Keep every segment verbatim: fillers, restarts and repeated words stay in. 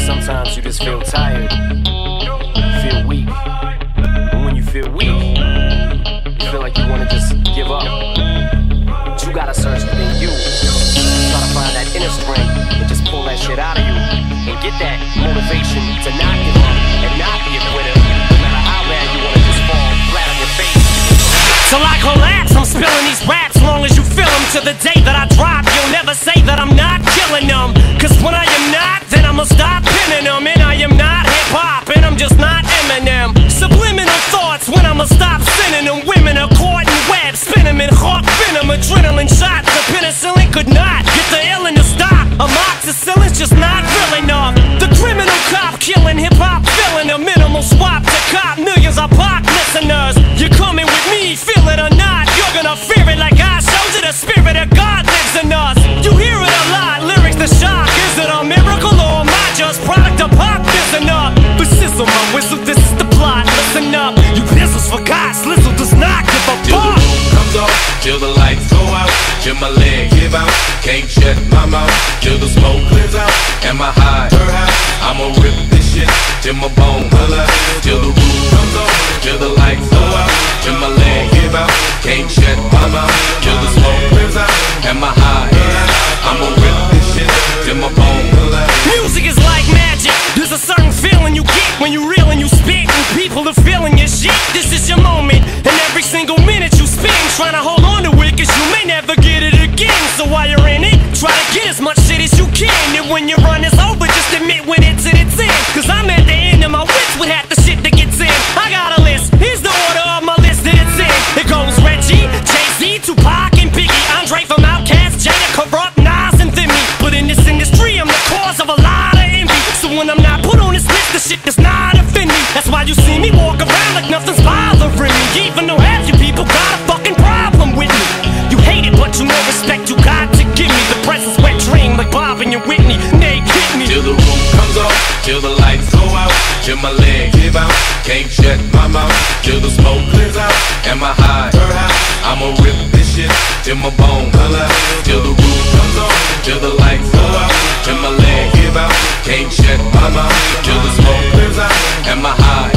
Sometimes you just feel tired, feel weak, and when you feel weak, you feel like you want to just give up, but you gotta search within you, try to find that inner strength, and just pull that shit out of you, and get that motivation to not give up, and not be a quitter, no matter how bad you want to just fall flat on your face. Till I collapse, I'm spilling these raps, long as you feel them, to the day that I drop, you'll never say that I'm not killing them, cause when I am not, then I'ma stop pinning them. And I am not hip-hop, and I'm just not Eminem. Subliminal thoughts when I'ma stop sending them. Women are caught in web, spin them in heart venom. Adrenaline shots, the penicillin could not get the illin to stop. Amoxicillin's just not real enough. The criminal cop killing hip-hop, filling a minimal swap to cop. Millions are pop listeners. You're coming with me, feel it or not. You're gonna fear it like I showed you. The spirit of God lives in us. You hear it a lot, lyrics the shock. Is it a miracle or am I just product of pop? Listen up, the sizzle, my whistle, this is the plot. Listen up, you pizzles forgot, slizzle does not give a fuck. Comes off, till the lights go out, till my leg give out, can't shut my mouth, till the smoke clears out, and my high, her high, I'ma rip this shit, till my bone pull out, till the roof comes off, till the lights go out, till my leg give out, can't shut my mouth, till the smoke clears out, and my high, her high, I'ma rip this shit, till my bone pull out. Music is like magic. There's a certain feeling you get when you reel and you spit, and people are feeling your shit. This is your moment, and every single minute you spend trying to hold on to it, cause you may never get it again. So while you're in it, try to get as much shit as you can. And when your run is over, just admit when it's in its end, cause I'm at the end of my wits with half the shit that gets in. I got a list, here's the order of my list that it's in. It goes Reggie, Jay-Z, Tupac, and Biggie, Andre from Outkast, Jada, Corrupt, Nas, and Thimmy. But in this industry, I'm the cause of a lot of envy. So when I'm not put on this list, the shit does not offend me. That's why you see me walk around like nothing's bothering me, even though half you people got a fucking problem with me. You hate it, but you know respect you got to give me. The present's wet dream like Bob and your Whitney. Nay, hit me. Till the roof comes off, till the lights go out, till my leg give out, can't shut my mouth, till the smoke clears out, and my high, her high, I'ma rip this shit, till my bone pull out, till the roof comes off, till the lights go out, till my leg give out, can't shut my mouth, till the smoke clears out, and my high,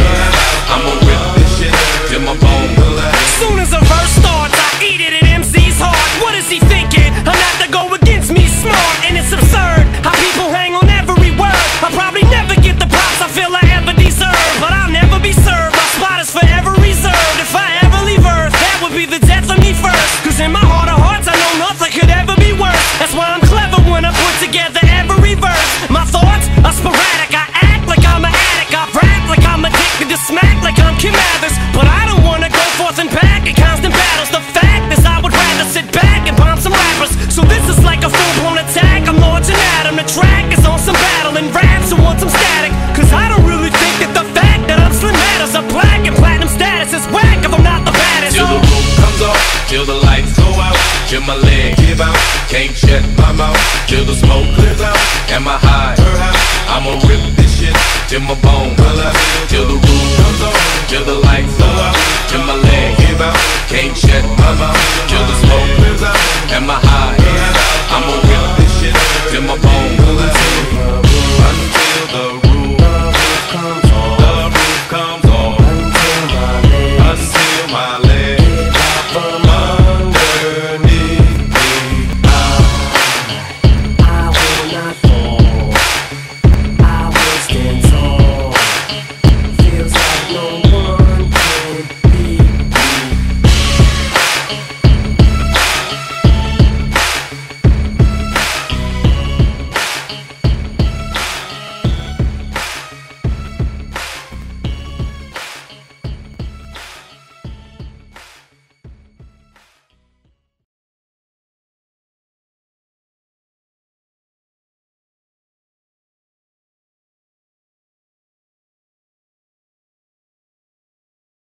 I'ma rip this shit, till my bone pull out. Soon as a verse starts, I eat it at M C's heart. What is he thinking? I'm not to go against me smart, and it's absurd how people hang on every word. I probably never get the props I feel I ever deserve, but I'll never be served. My spot is forever reserved. If I ever leave Earth, that would be the death of me first, cause in my heart of hearts I know nothing could ever be worse. That's why I'm clever when I put together every verse. My thoughts are sporadic, I act like I'm an addict, I rap like I'm addicted to smack like I'm Kim Mathers. But I don't wanna go forth and back in constant battles. The fact is I would rather sit back and bomb some rappers. So this is like a full-blown attack, I'm launching at him. The track is on some battle and raps who want some static, cause I don't really think that the fact that I'm slim matters. A black and platinum status is whack if I'm not the baddest. Till the roof comes off, till the lights go out, till my leg give out, can't shut my mouth, till the smoke clears out, and my high, I'ma rip this shit till my bone.